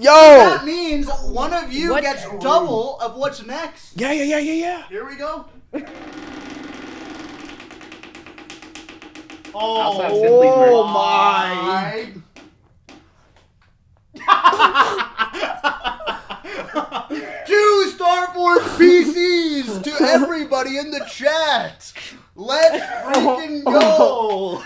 That means one of you gets double of what's next. Yeah. Here we go. Oh my. Two Star Force PCs to everybody in the chat. Let's freaking go.